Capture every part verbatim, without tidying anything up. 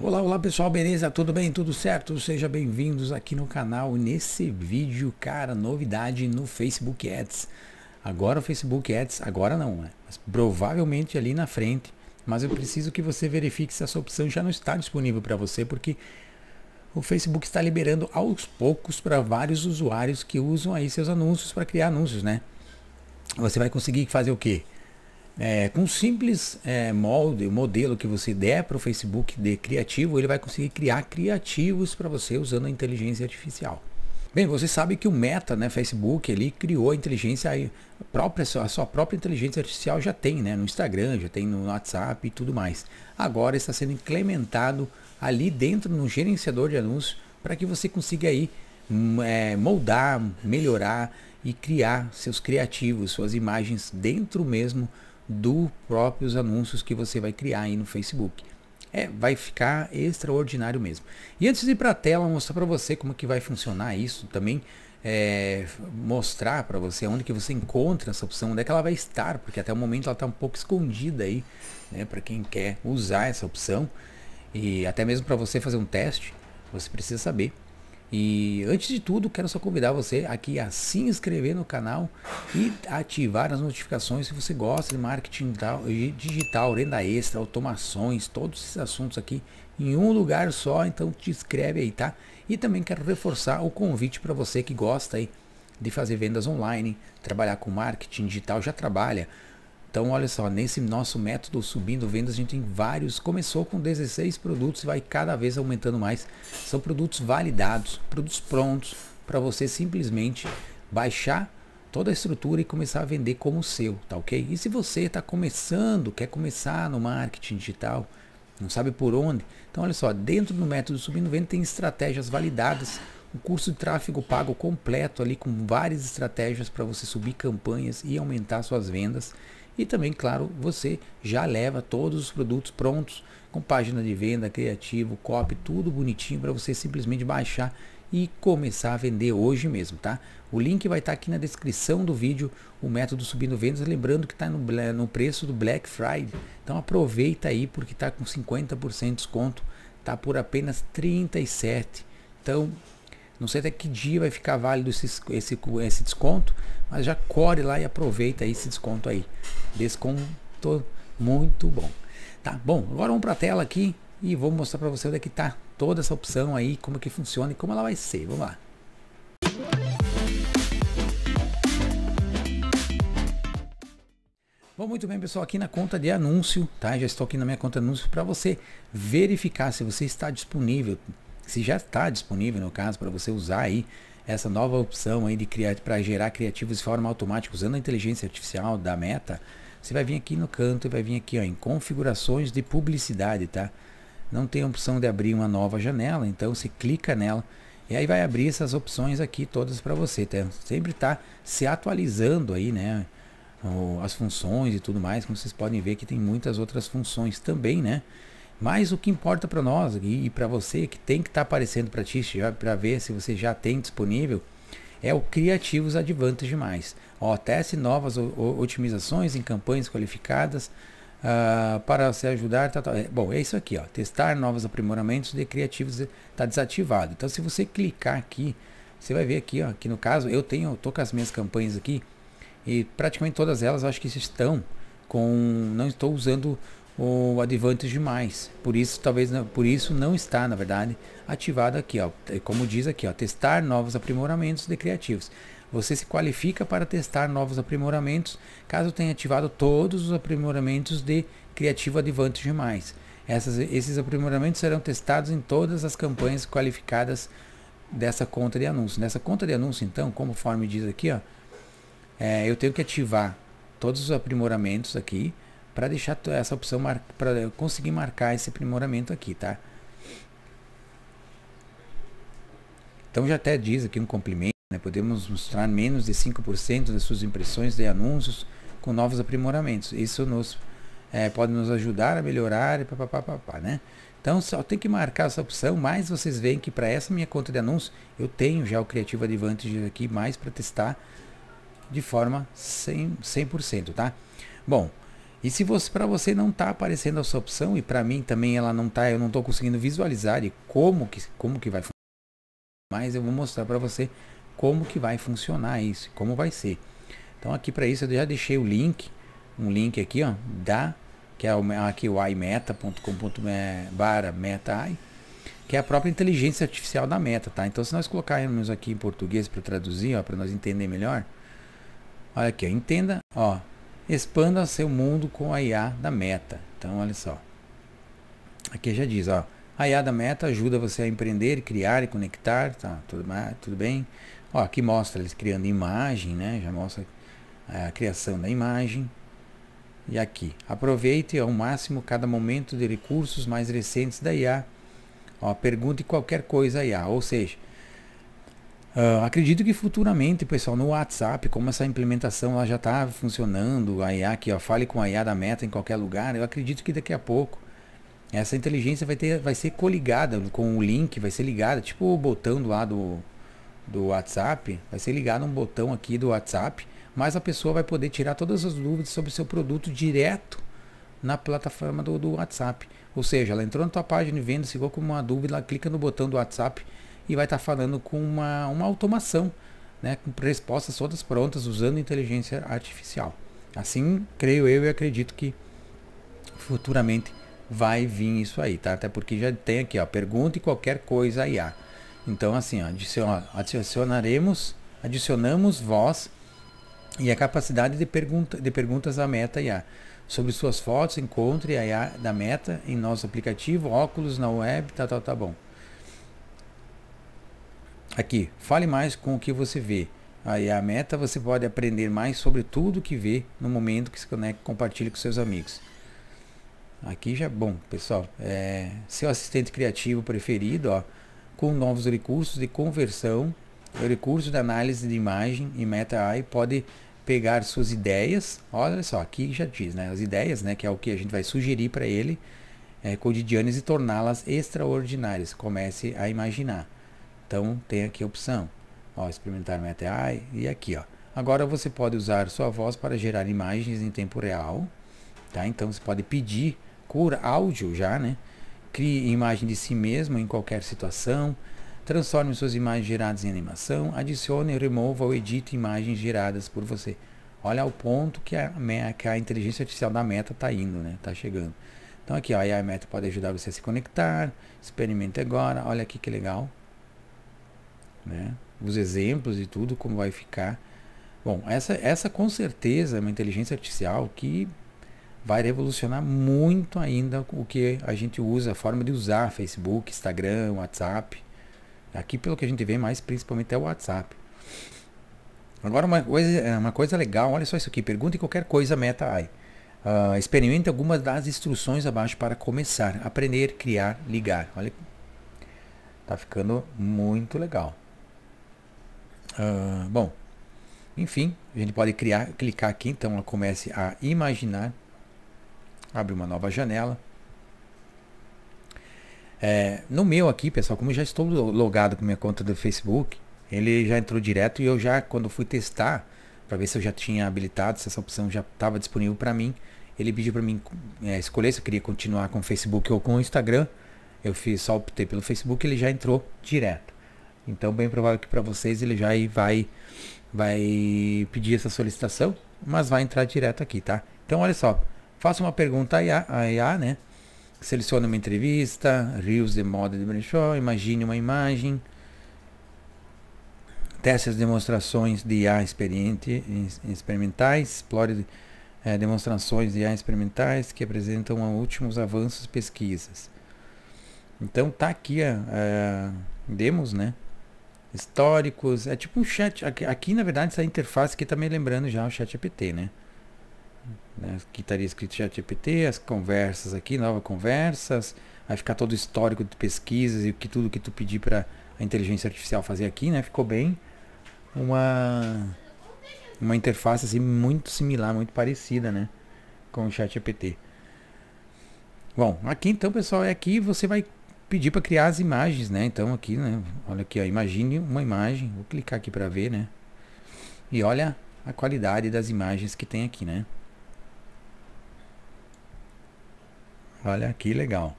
Olá, olá pessoal, beleza? Tudo bem? Tudo certo? Sejam bem-vindos aqui no canal. Nesse vídeo, cara, novidade no Facebook Ads. Agora o Facebook Ads, agora não, né? Mas provavelmente ali na frente. Mas eu preciso que você verifique se essa opção já não está disponível para você, porque o Facebook está liberando aos poucos para vários usuários que usam aí seus anúncios para criar anúncios, né? Você vai conseguir fazer o quê? É, com um simples é, molde, modelo que você der para o Facebook de criativo, ele vai conseguir criar criativos para você usando a inteligência artificial. Bem, você sabe que o Meta, né, Facebook, ele criou a inteligência aí, a própria, a sua própria inteligência artificial já tem, né, no Instagram, já tem no WhatsApp e tudo mais. Agora está sendo implementado ali dentro no gerenciador de anúncios para que você consiga aí é, moldar, melhorar e criar seus criativos, suas imagens dentro mesmo dos próprios anúncios que você vai criar aí no Facebook. É, vai ficar extraordinário mesmo. E antes de ir para a tela, mostrar para você como que vai funcionar isso também, é, mostrar para você onde que você encontra essa opção, onde é que ela vai estar, porque até o momento ela está um pouco escondida aí, né, para quem quer usar essa opção, e até mesmo para você fazer um teste, você precisa saber. E antes de tudo, quero só convidar você aqui a se inscrever no canal e ativar as notificações se você gosta de marketing digital, renda extra, automações, todos esses assuntos aqui em um lugar só, então te inscreve aí, tá? E também quero reforçar o convite para você que gosta aí de fazer vendas online, trabalhar com marketing digital, já trabalha. Então olha só, nesse nosso método Subindo Vendas a gente tem vários, começou com dezesseis produtos e vai cada vez aumentando mais. São produtos validados, produtos prontos para você simplesmente baixar toda a estrutura e começar a vender como seu, tá ok? E se você está começando, quer começar no marketing digital, não sabe por onde, então olha só, dentro do método Subindo Vendas tem estratégias validadas, um curso de tráfego pago completo ali com várias estratégias para você subir campanhas e aumentar suas vendas. E também, claro, você já leva todos os produtos prontos, com página de venda, criativo, copy, tudo bonitinho para você simplesmente baixar e começar a vender hoje mesmo, tá? O link vai estar tá aqui na descrição do vídeo, o método Subindo Vendas, lembrando que está no, no preço do Black Friday. Então aproveita aí porque está com cinquenta por cento de desconto, tá por apenas trinta e sete reais. Então, não sei até que dia vai ficar válido esse, esse, esse desconto, mas já corre lá e aproveita esse desconto aí. Desconto muito bom. Tá bom, agora vamos para a tela aqui e vou mostrar para você onde é que tá toda essa opção aí, como que funciona e como ela vai ser. Vamos lá. Bom, muito bem pessoal, aqui na conta de anúncio, tá? Já estou aqui na minha conta de anúncio para você verificar se você está disponível. Se já está disponível, no caso, para você usar aí essa nova opção aí de criar para gerar criativos de forma automática usando a inteligência artificial da Meta, você vai vir aqui no canto e vai vir aqui, ó, em configurações de publicidade, tá? Não tem a opção de abrir uma nova janela, então você clica nela e aí vai abrir essas opções aqui todas para você, tá? Sempre tá se atualizando aí, né? As funções e tudo mais, como vocês podem ver que tem muitas outras funções também, né? Mas o que importa para nós e para você que tem que estar tá aparecendo para ti, para ver se você já tem disponível, é o Creative Advantage mais. Ó, teste novas o, otimizações em campanhas qualificadas uh, para se ajudar. Tá, tá. Bom, é isso aqui, ó. Testar novos aprimoramentos de criativos está desativado. Então, se você clicar aqui, você vai ver aqui, ó, que no caso eu tenho, eu tô com as minhas campanhas aqui e praticamente todas elas, acho que estão com, não estou usando o Advantage mais, por isso talvez por isso não está na verdade ativado aqui, ó, como diz aqui, ó, testar novos aprimoramentos de criativos. Você se qualifica para testar novos aprimoramentos caso tenha ativado todos os aprimoramentos de Creative Advantage mais. Essas, esses aprimoramentos serão testados em todas as campanhas qualificadas dessa conta de anúncio. Nessa conta de anúncio, então, conforme diz aqui, ó, é, eu tenho que ativar todos os aprimoramentos aqui para deixar essa opção, para eu conseguir marcar esse aprimoramento aqui, tá? Então já até diz aqui no complemento, né? Podemos mostrar menos de cinco por cento das suas impressões de anúncios com novos aprimoramentos. Isso nos, é, pode nos ajudar a melhorar e papapá, né? Então só tem que marcar essa opção, mas vocês veem que para essa minha conta de anúncios, eu tenho já o Creative Advantage aqui, mais para testar de forma cem por cento, tá? Bom, E se você, para você não está aparecendo essa opção, e para mim também ela não está, eu não estou conseguindo visualizar e como que, como que vai funcionar. Mas eu vou mostrar para você como que vai funcionar isso, como vai ser. Então aqui para isso eu já deixei o link, um link aqui, ó, da, que é o, aqui o ai meta ponto com ponto b r barra meta ai, que é a própria inteligência artificial da Meta, tá? Então se nós colocarmos aqui em português para traduzir, ó, para nós entender melhor, olha aqui, ó, entenda, ó, expanda seu mundo com a I A da Meta. Então olha só, aqui já diz, ó, a I A da Meta ajuda você a empreender, criar e conectar, tá, tudo, tudo bem. Ó, aqui mostra eles criando imagem, né, já mostra a criação da imagem. E aqui, aproveite ao máximo cada momento de recursos mais recentes da I A. Ó, pergunte qualquer coisa à I A, ou seja, Uh, acredito que futuramente, pessoal, no WhatsApp, como essa implementação ela já está funcionando, a I A aqui, ó, fale com a I A da Meta em qualquer lugar, eu acredito que daqui a pouco essa inteligência vai, ter, vai ser coligada com o link, vai ser ligada, tipo o botão do, lá do, do WhatsApp, vai ser ligado um botão aqui do WhatsApp, mas a pessoa vai poder tirar todas as dúvidas sobre o seu produto direto na plataforma do, do WhatsApp. Ou seja, ela entrou na tua página e vendo, se ficou com uma dúvida, ela clica no botão do WhatsApp e vai estar falando com uma, uma automação, né, com respostas todas prontas, usando inteligência artificial. Assim, creio eu e acredito que futuramente vai vir isso aí, tá? Até porque já tem aqui, ó, pergunte qualquer coisa a I A. Então, assim, ó, adicionaremos, adicionamos voz e a capacidade de, pergunta, de perguntas à Meta I A. Sobre suas fotos, encontre a I A da Meta em nosso aplicativo, óculos na web, tá, tá, tá bom. Aqui, fale mais com o que você vê. Aí a Meta, você pode aprender mais sobre tudo que vê no momento que se conecta e compartilha com seus amigos. Aqui já, bom, pessoal, é seu assistente criativo preferido, ó, com novos recursos de conversão, o recurso de análise de imagem e Meta A I pode pegar suas ideias. Olha só, aqui já diz, né, as ideias, né, que é o que a gente vai sugerir para ele, é, cotidianas, e torná-las extraordinárias. Comece a imaginar. Então tem aqui a opção, ó, experimentar Meta A I, e aqui, ó, agora você pode usar sua voz para gerar imagens em tempo real, tá? Então você pode pedir por áudio já, né? Crie imagem de si mesmo em qualquer situação, transforme suas imagens geradas em animação, adicione, remova ou edite imagens geradas por você. Olha o ponto que a, que a inteligência artificial da Meta está indo, né? Tá chegando. Então aqui, ó, a I A Meta pode ajudar você a se conectar, experimente agora, olha aqui que legal. Né? Os exemplos e tudo, como vai ficar. Bom, essa, essa com certeza é uma inteligência artificial que vai revolucionar muito ainda o que a gente usa, a forma de usar Facebook, Instagram, WhatsApp. Aqui pelo que a gente vê mais, principalmente é o WhatsApp. Agora uma coisa, uma coisa legal, olha só isso aqui, pergunte qualquer coisa Meta A I. Uh, experimente algumas das instruções abaixo para começar, aprender, criar, ligar. Olha, tá ficando muito legal. Uh, bom, enfim, a gente pode criar, clicar aqui, então ela comece a imaginar, abre uma nova janela. É, no meu aqui, pessoal, como eu já estou logado com minha conta do Facebook, ele já entrou direto e eu já, quando fui testar, para ver se eu já tinha habilitado, se essa opção já estava disponível para mim, ele pediu para mim é, escolher se eu queria continuar com o Facebook ou com o Instagram. Eu fiz, só optei pelo Facebook, ele já entrou direto. Então, bem provável que para vocês ele já vai, vai pedir essa solicitação, mas vai entrar direto aqui, tá? Então, olha só, faça uma pergunta à I A, né? Selecione uma entrevista, rios de moda de brechó, imagine uma imagem, teste as demonstrações de I A experiente, experimentais, explore é, demonstrações de I A experimentais que apresentam últimos avanços e pesquisas. Então, tá aqui a, a demos, né? Históricos, é tipo um chat, aqui, aqui na verdade essa interface aqui tá me lembrando já o ChatGPT, né? Aqui estaria escrito ChatGPT, as conversas aqui, novas conversas, vai ficar todo o histórico de pesquisas e que tudo que tu pedir para a inteligência artificial fazer aqui, né? Ficou bem uma, uma interface assim muito similar, muito parecida, né? Com o ChatGPT. Bom, aqui então, pessoal, é aqui você vai pedir para criar as imagens, né? Então aqui, né? Olha aqui, ó, imagine uma imagem, vou clicar aqui para ver, né? E olha a qualidade das imagens que tem aqui, né? Olha que legal.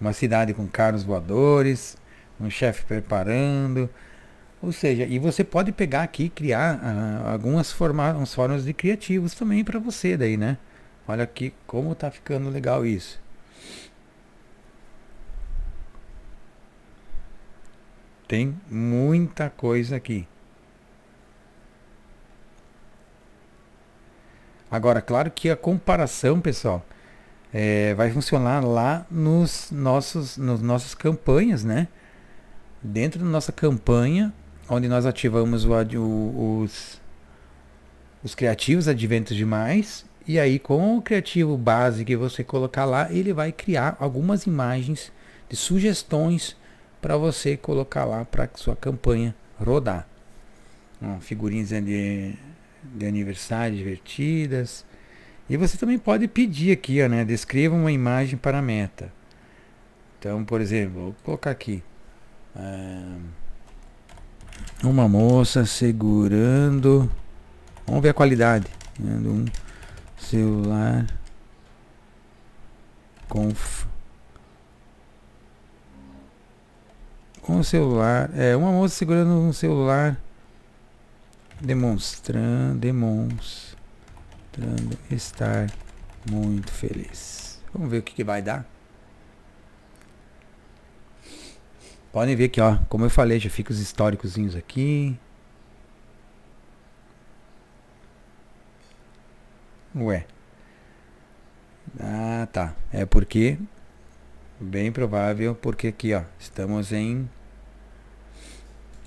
Uma cidade com carros voadores, um chefe preparando. Ou seja, e você pode pegar aqui e criar uh, algumas formas, formas de criativos também para você daí, né? Olha aqui como tá ficando legal isso. Tem muita coisa aqui. Agora, claro que a comparação, pessoal, é, vai funcionar lá nos nossos, nos nossos campanhas, né? Dentro da nossa campanha, onde nós ativamos o, o, os, os criativos adventos demais. E aí, com o criativo base que você colocar lá, ele vai criar algumas imagens de sugestões para você colocar lá para que sua campanha rodar. Ó, figurinhas de... de aniversário, divertidas. E você também pode pedir aqui, ó, né? Descreva uma imagem para a meta. Então, por exemplo, vou colocar aqui ah, uma moça segurando, vamos ver a qualidade, né, de um celular com f... com celular, é uma moça segurando um celular demonstrando, demonstrando estar muito feliz. Vamos ver o que, que vai dar. Podem ver que, ó, como eu falei, já fica os históricozinhos aqui. Ué. Ah, tá. É porque, bem provável, porque aqui, ó, estamos em,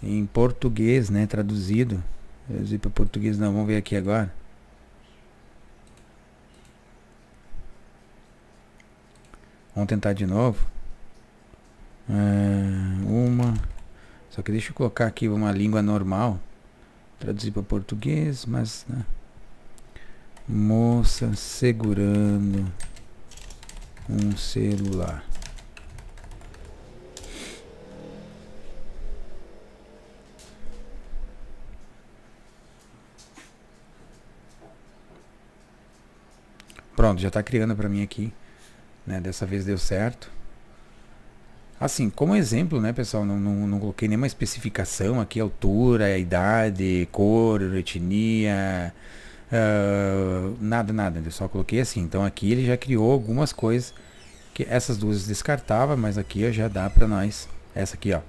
em português, né, traduzido. Traduzir para português não, vamos ver aqui agora. Vamos tentar de novo. É, uma. Só que deixa eu colocar aqui uma língua normal. Traduzir para português, mas. Né? Moça segurando um celular. Pronto, já está criando para mim aqui, né? Dessa vez deu certo. Assim, como exemplo, né, pessoal, não, não, não coloquei nenhuma especificação aqui, altura, idade, cor, etnia, uh, nada, nada, eu só coloquei assim. Então aqui ele já criou algumas coisas, que essas duas descartava, mas aqui ó, já dá para nós, essa aqui ó,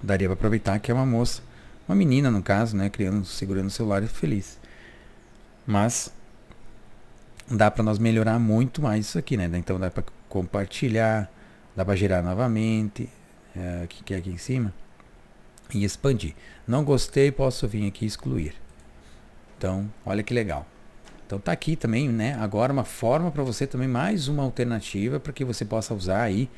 daria para aproveitar que é uma moça, uma menina no caso, né, criando, segurando o celular feliz, mas... dá para nós melhorar muito mais isso aqui, né? Então dá para compartilhar, dá para gerar novamente, é, que é aqui em cima, e expandir. Não gostei, posso vir aqui e excluir. Então, olha que legal. Então tá aqui também, né? Agora uma forma para você também, mais uma alternativa para que você possa usar aí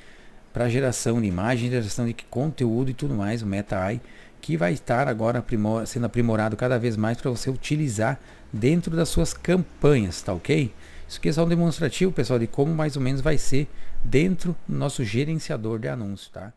para geração de imagem, geração de conteúdo e tudo mais, o Meta A I, que vai estar agora aprimor- sendo aprimorado cada vez mais para você utilizar dentro das suas campanhas, tá ok? Isso aqui é só um demonstrativo, pessoal, de como mais ou menos vai ser dentro do nosso gerenciador de anúncios, tá?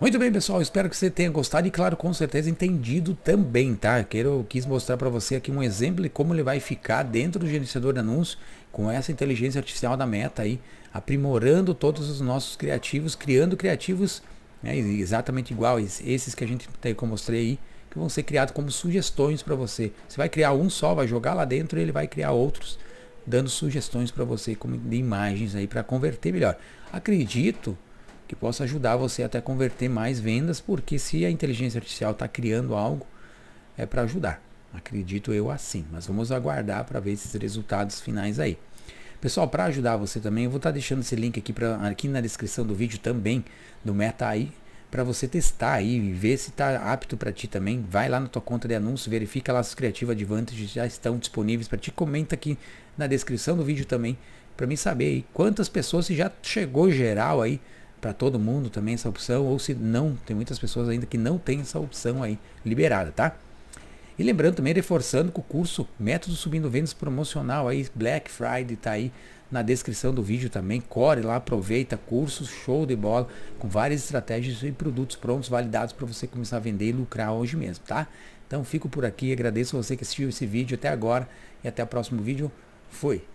Muito bem, pessoal, espero que você tenha gostado e, claro, com certeza entendido também, tá? Quero, quis mostrar para você aqui um exemplo de como ele vai ficar dentro do gerenciador de anúncios com essa inteligência artificial da Meta aí, aprimorando todos os nossos criativos, criando criativos, né, exatamente iguais esses que a gente tem, que eu mostrei aí, que vão ser criados como sugestões para você. Você vai criar um só, vai jogar lá dentro e ele vai criar outros, dando sugestões para você como de imagens aí para converter melhor. Acredito que possa ajudar você até converter mais vendas, porque se a inteligência artificial está criando algo, é para ajudar. Acredito eu assim, mas vamos aguardar para ver esses resultados finais aí. Pessoal, para ajudar você também, eu vou estar deixando esse link aqui, pra, aqui na descrição do vídeo também, do Meta A I, para você testar aí e ver se está apto para ti também. Vai lá na tua conta de anúncios, verifica lá se os Creative Advantage já estão disponíveis para ti. Comenta aqui na descrição do vídeo também, para mim saber aí quantas pessoas, se já chegou geral aí, para todo mundo também essa opção, ou se não, tem muitas pessoas ainda que não tem essa opção aí liberada, tá? E lembrando também, reforçando que o curso Método Subindo Vendas Promocional aí, Black Friday, tá aí na descrição do vídeo também. Corre lá, aproveita, curso show de bola, com várias estratégias e produtos prontos, validados para você começar a vender e lucrar hoje mesmo, tá? Então fico por aqui, agradeço a você que assistiu esse vídeo até agora e até o próximo vídeo. Fui.